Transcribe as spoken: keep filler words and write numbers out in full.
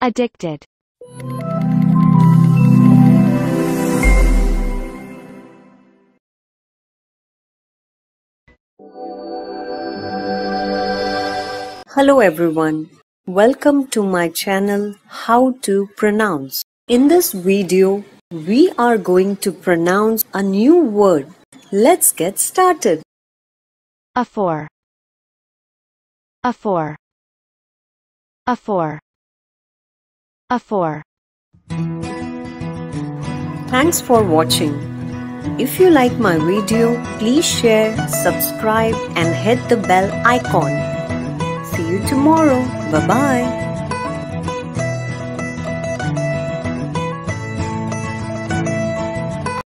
Addicted. Hello everyone, welcome to my channel How to Pronounce. In this video, we are going to pronounce a new word. Let's get started. Afore. Afore. Afore. Afore. Thanks for watching. If you like my video, please share, subscribe and hit the bell icon. See you tomorrow. Bye-bye.